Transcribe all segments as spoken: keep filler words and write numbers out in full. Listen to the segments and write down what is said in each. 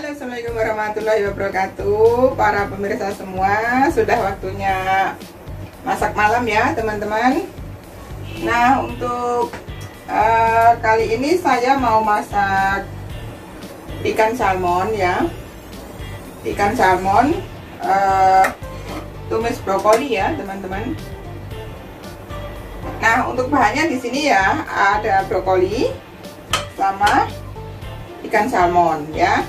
Halo, assalamualaikum warahmatullahi wabarakatuh. Para pemirsa semua, sudah waktunya masak malam ya teman-teman. Nah, untuk uh, kali ini saya mau masak ikan salmon ya. Ikan salmon uh, tumis brokoli ya teman-teman. Nah, untuk bahannya di sini ya ada brokoli sama ikan salmon ya.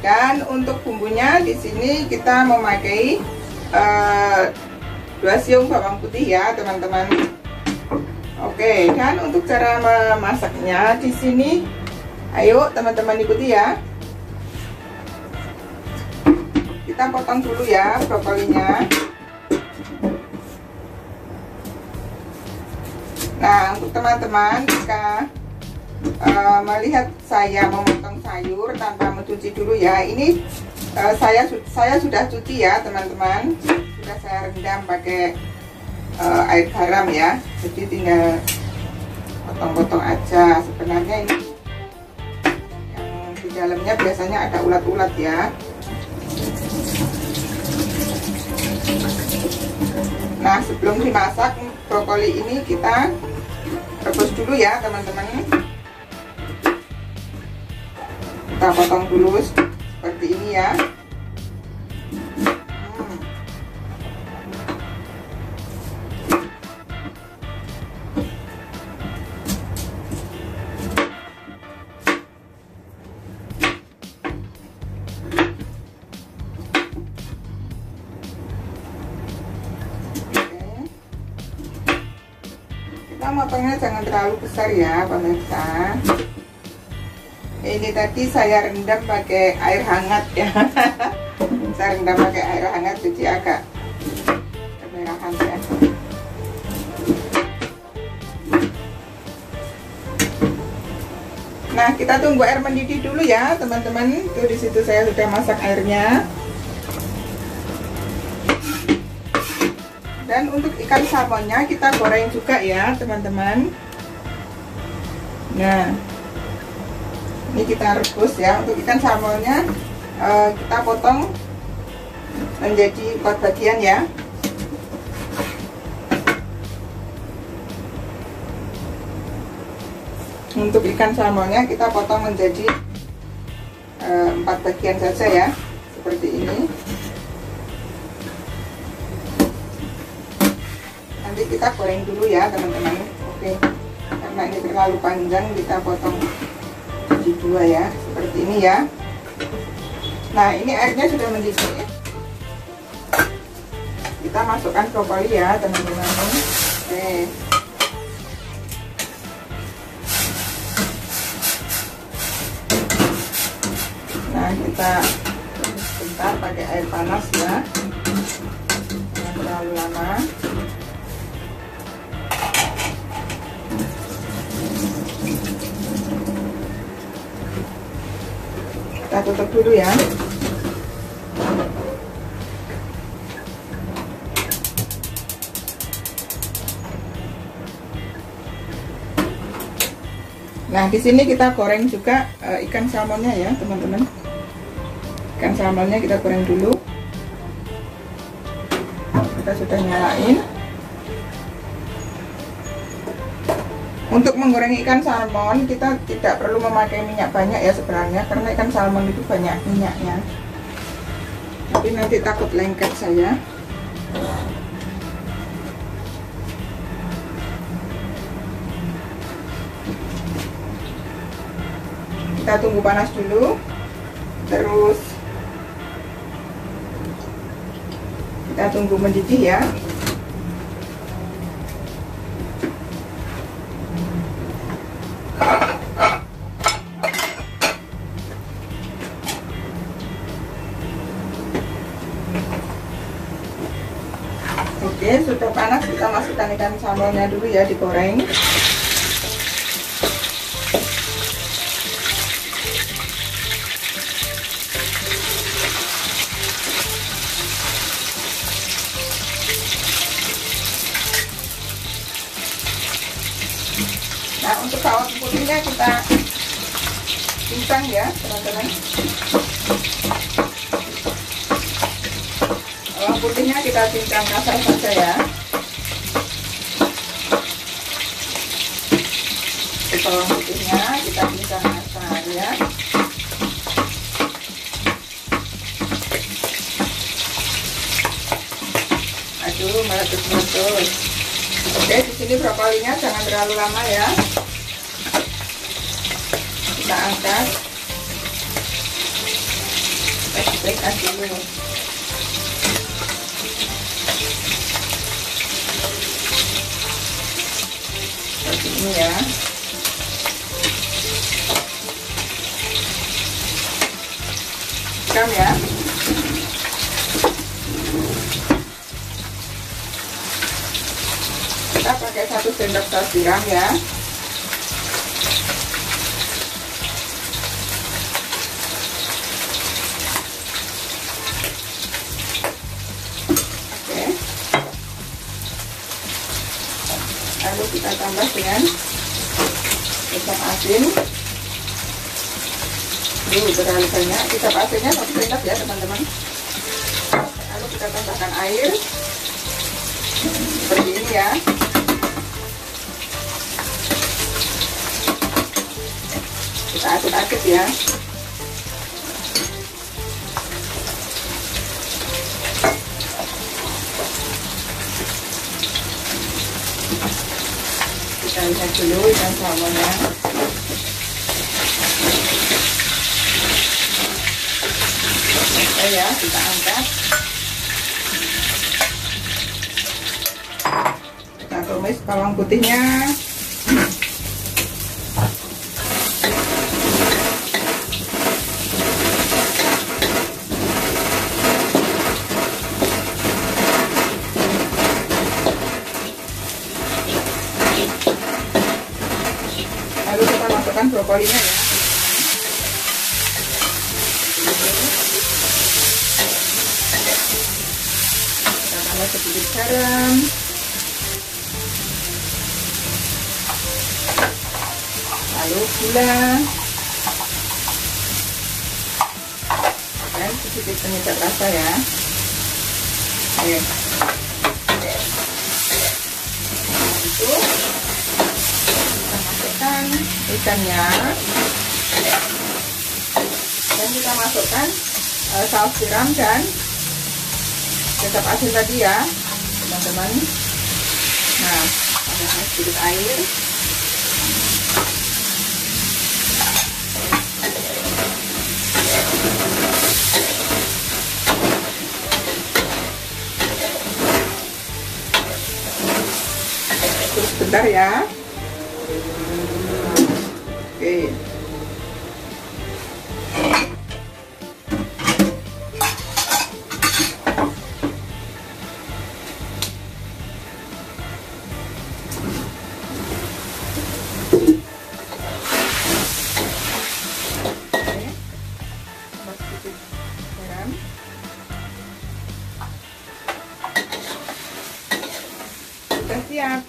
Dan untuk bumbunya di sini kita memakai uh, dua siung bawang putih ya teman-teman. Oke, dan untuk cara memasaknya di sini, ayo teman-teman ikuti ya. Kita potong dulu ya brokolinya. Nah, untuk teman-teman jika Uh, melihat saya memotong sayur tanpa mencuci dulu ya, ini uh, saya saya sudah cuci ya teman-teman, sudah saya rendam pakai uh, air garam ya, jadi tinggal potong-potong aja. Sebenarnya ini yang di dalamnya biasanya ada ulat-ulat ya. Nah, sebelum dimasak brokoli ini kita rebus dulu ya teman-teman. Kita potong dulu seperti ini ya. hmm. Oke. Kita motongnya jangan terlalu besar ya pemirsa. Ini tadi saya rendam pakai air hangat ya. Saya rendam pakai air hangat jadi agak kemerahan ya. Nah, kita tunggu air mendidih dulu ya teman-teman. Tuh, di situ saya sudah masak airnya. Dan untuk ikan salmonnya kita goreng juga ya teman-teman. Nah, ini kita rebus ya. Untuk ikan salmonnya eh, kita potong menjadi empat bagian ya. Untuk ikan salmonnya kita potong menjadi eh, empat bagian saja ya, seperti ini. Nanti kita goreng dulu ya teman-teman. Oke, karena ini terlalu panjang kita potong di dua ya, seperti ini ya. Nah, ini airnya sudah mendidih, kita masukkan brokoli ya teman-teman. Oke, nah kita sebentar pakai air panas ya, jangan terlalu lama. Kita tutup dulu ya. Nah, di sini kita goreng juga e, ikan salmonnya ya teman-teman. Ikan salmonnya kita goreng dulu. Kita sudah nyalain. Untuk menggoreng ikan salmon kita tidak perlu memakai minyak banyak ya sebenarnya, karena ikan salmon itu banyak minyaknya. Tapi nanti takut lengket saya. Kita tunggu panas dulu, terus kita tunggu mendidih ya. Oke, sudah panas, kita masukkan ikan salmonnya dulu ya, digoreng. Nah, untuk bawang putihnya kita pisang ya teman-teman. Bawang putihnya kita cincang kasar saja ya. Bawang putihnya kita cincang kasar ya. Aduh, meletus-meletus. Oke, di sini brokolinya jangan terlalu lama ya. Kita angkat. Kita kecilkan dulu. Seperti ini ya. Sekam ya. Kita pakai satu sendok saus tiram ya. Oke. Lalu kita tambah dengan kecap asin. Ini terlalu banyak. Kecap asinnya satu sendok ya teman-teman. Lalu kita tambahkan air seperti ini ya. Kita aduk-aduk ya. Kita lihat dulu ikan samonnya. Oke ya, kita angkat. Kita tumis bawang putihnya. Lalu kita masukkan brokolinya ya. Kita tambah sedikit garam. Lalu gula. Dan sedikit penyedap rasa ya. Oke. Itu ikannya, dan kita masukkan uh, saus tiram dan kecap asin tadi ya teman-teman. Nah, tambahkan sedikit air. Terus sebentar ya. Oke. Sudah siap.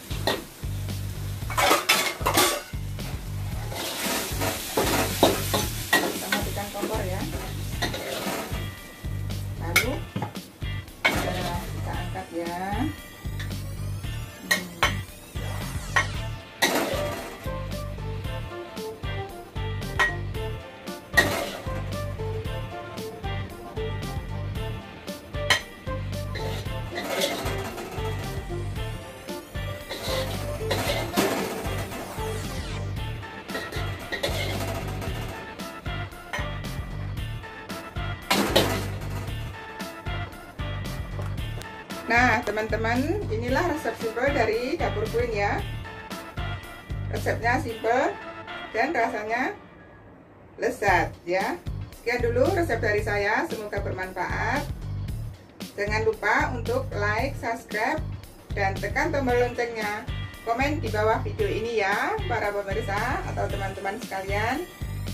Nah teman-teman, inilah resep simpel dari dapur Queen ya. Resepnya simpel dan rasanya lezat ya. Sekian dulu resep dari saya, semoga bermanfaat. Jangan lupa untuk like, subscribe, dan tekan tombol loncengnya. Komen di bawah video ini ya para pemirsa atau teman-teman sekalian.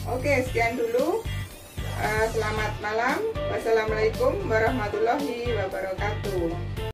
Oke, sekian dulu. Selamat malam. Wassalamualaikum warahmatullahi wabarakatuh.